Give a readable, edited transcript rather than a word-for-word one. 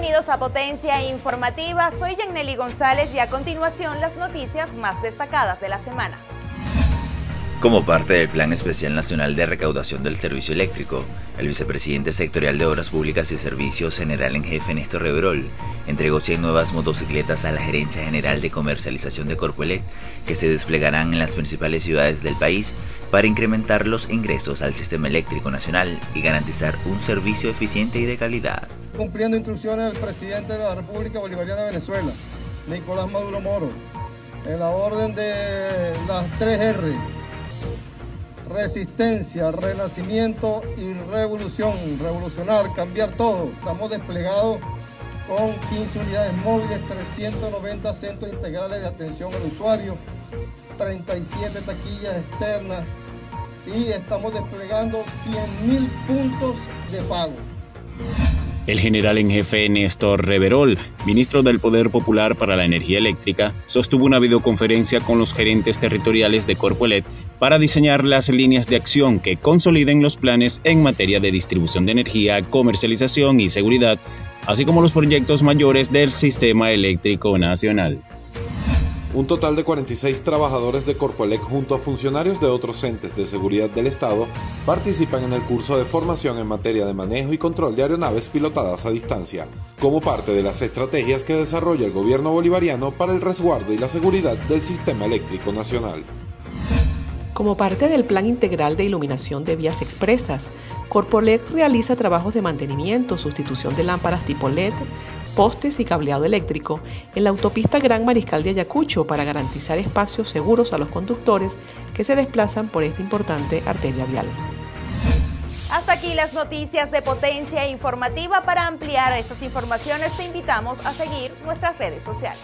Bienvenidos a Potencia Informativa, soy Yanelly González y a continuación las noticias más destacadas de la semana. Como parte del Plan Especial Nacional de Recaudación del Servicio Eléctrico, el vicepresidente sectorial de Obras Públicas y Servicios General en Jefe Néstor Reverol entregó 100 nuevas motocicletas a la Gerencia General de Comercialización de Corpoelec que se desplegarán en las principales ciudades del país para incrementar los ingresos al Sistema Eléctrico Nacional y garantizar un servicio eficiente y de calidad. Cumpliendo instrucciones del presidente de la República Bolivariana de Venezuela, Nicolás Maduro Moro, en la orden de las 3R. Resistencia, renacimiento y revolución, revolucionar, cambiar todo. Estamos desplegados con 15 unidades móviles, 390 centros integrales de atención al usuario, 37 taquillas externas y estamos desplegando 100.000 puntos de pago. El general en jefe Néstor Reverol, ministro del Poder Popular para la Energía Eléctrica, sostuvo una videoconferencia con los gerentes territoriales de Corpoelec para diseñar las líneas de acción que consoliden los planes en materia de distribución de energía, comercialización y seguridad, así como los proyectos mayores del Sistema Eléctrico Nacional. Un total de 46 trabajadores de Corpoelec junto a funcionarios de otros entes de seguridad del Estado participan en el curso de formación en materia de manejo y control de aeronaves pilotadas a distancia, como parte de las estrategias que desarrolla el gobierno bolivariano para el resguardo y la seguridad del Sistema Eléctrico Nacional. Como parte del Plan Integral de Iluminación de Vías Expresas, Corpoelec realiza trabajos de mantenimiento, sustitución de lámparas tipo LED, postes y cableado eléctrico en la autopista Gran Mariscal de Ayacucho para garantizar espacios seguros a los conductores que se desplazan por esta importante arteria vial. Hasta aquí las noticias de Potencia Informativa. Para ampliar estas informaciones te invitamos a seguir nuestras redes sociales.